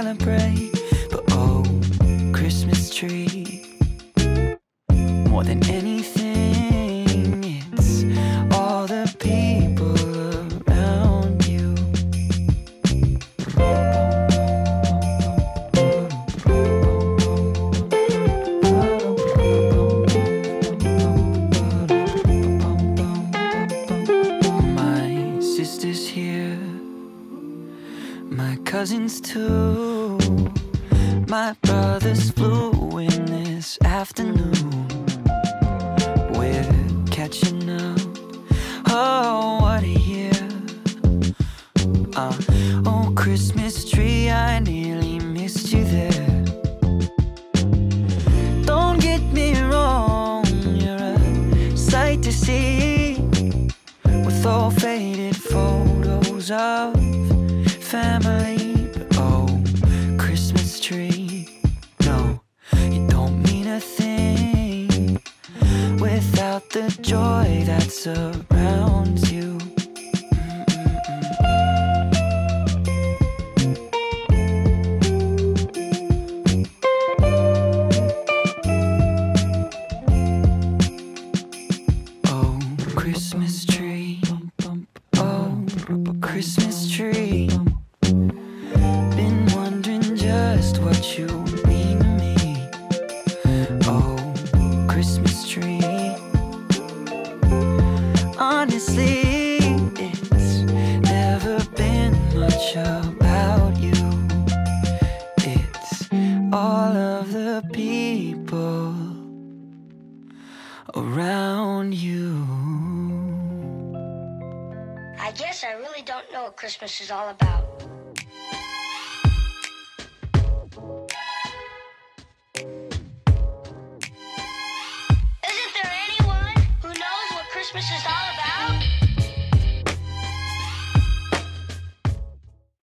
celebrate, but oh, Christmas tree, more than anything, it's all the people around you. My sister's here, my cousins too, my brothers flew in this afternoon. We're catching up, oh what a year. Oh Christmas tree, I nearly missed you there. Don't get me wrong, you're a sight to see, with all faded photos of family, but oh, Christmas tree, no, you don't mean a thing without the joy that surrounds you. Oh, Christmas tree, oh, Christmas tree, what you mean to me. Oh, Christmas tree, honestly, it's never been much about you. It's all of the people around you. I guess I really don't know what Christmas is all about. Christmas is all about.